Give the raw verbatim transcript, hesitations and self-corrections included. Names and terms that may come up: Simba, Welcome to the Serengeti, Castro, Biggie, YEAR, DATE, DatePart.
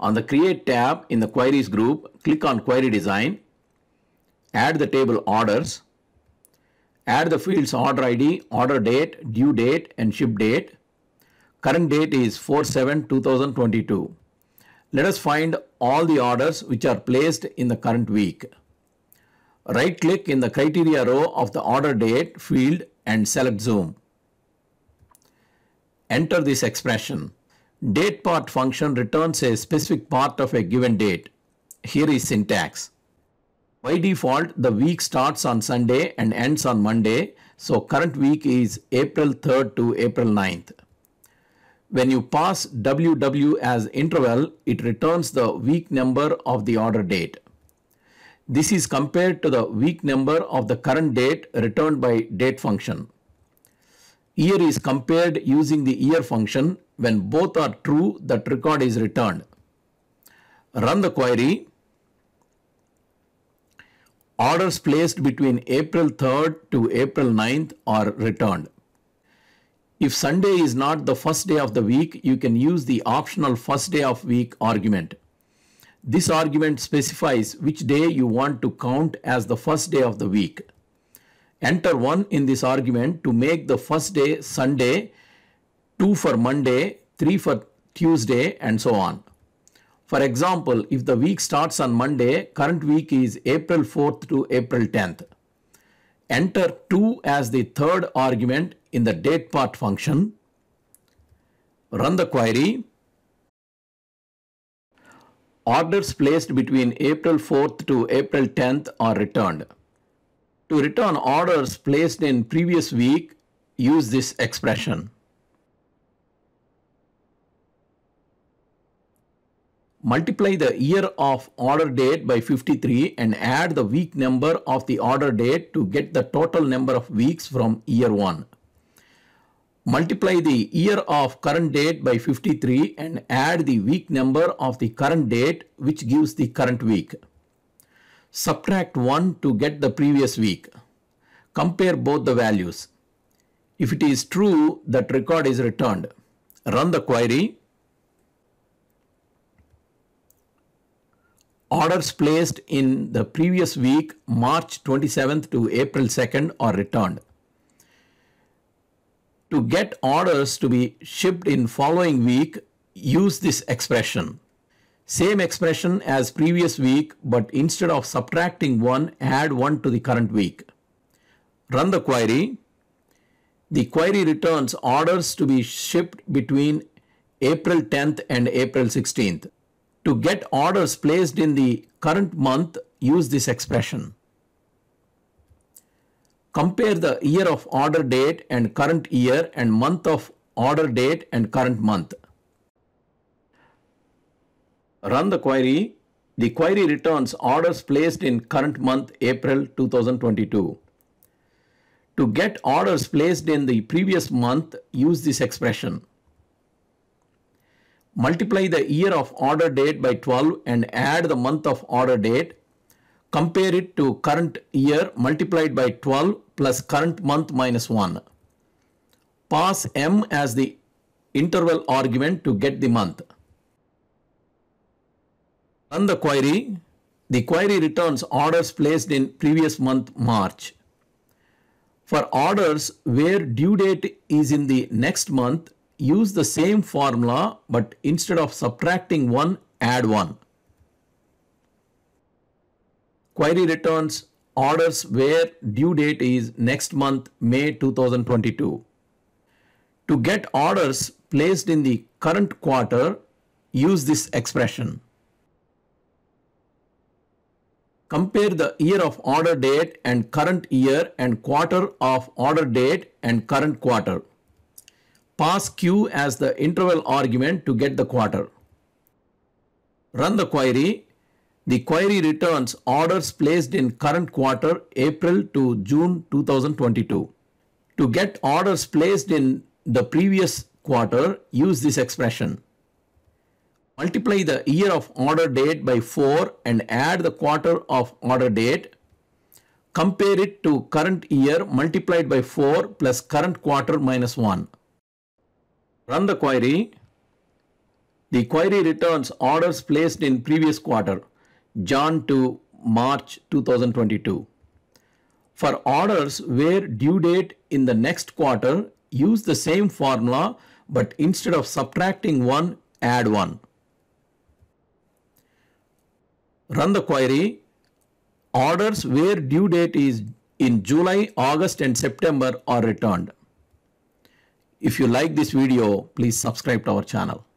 On the Create tab in the Queries group, click on Query Design, add the table Orders, add the fields Order I D, Order Date, Due Date, and Ship Date. Current date is four seven two thousand twenty-two. Let us find all the orders which are placed in the current week. Right click in the criteria row of the order date field and select zoom. Enter this expression. DatePart function returns a specific part of a given date. Here is syntax. By default, the week starts on Sunday and ends on Monday. So current week is April third to April ninth. When you pass W W as interval, it returns the week number of the order date. This is compared to the week number of the current date returned by date function. Year is compared using the year function. When both are true, that record is returned. Run the query. Orders placed between April third to April ninth are returned. If Sunday is not the first day of the week, you can use the optional first day of week argument. This argument specifies which day you want to count as the first day of the week. Enter one in this argument to make the first day Sunday, two for Monday, three for Tuesday, and so on. For example, if the week starts on Monday, current week is April fourth to April tenth. Enter two as the third argument in the DatePart function. Run the query. Orders placed between April fourth to April tenth are returned. To return orders placed in previous week, use this expression. Multiply the year of order date by fifty-three and add the week number of the order date to get the total number of weeks from year one. Multiply the year of current date by fifty-three and add the week number of the current date, which gives the current week. Subtract one to get the previous week. Compare both the values. If it is true, that record is returned. Run the query. Orders placed in the previous week, March twenty-seventh to April second, are returned. To get orders to be shipped in following week, use this expression. Same expression as previous week, but instead of subtracting one, add one to the current week. Run the query. The query returns orders to be shipped between April tenth and April sixteenth. To get orders placed in the current month, use this expression. Compare the year of order date and current year and month of order date and current month. Run the query. The query returns orders placed in current month, April two thousand twenty-two. To get orders placed in the previous month, use this expression. Multiply the year of order date by twelve and add the month of order date. Compare it to current year multiplied by twelve plus current month minus one. Pass M as the interval argument to get the month. Run the query. The query returns orders placed in previous month, March. For orders where due date is in the next month, use the same formula, but instead of subtracting one, add one. Query returns orders where due date is next month, May two thousand twenty-two. To get orders placed in the current quarter, use this expression. Compare the year of order date and current year and quarter of order date and current quarter. Pass Q as the interval argument to get the quarter. Run the query. The query returns orders placed in current quarter, April to June two thousand twenty-two. To get orders placed in the previous quarter, use this expression. Multiply the year of order date by four and add the quarter of order date. Compare it to current year multiplied by four plus current quarter minus one. Run the query. The query returns orders placed in previous quarter, Jan to March two thousand twenty-two. For orders where due date in the next quarter, use the same formula, but instead of subtracting one, add one. Run the query. Orders where due date is in July, August and September are returned. If you like this video, please subscribe to our channel.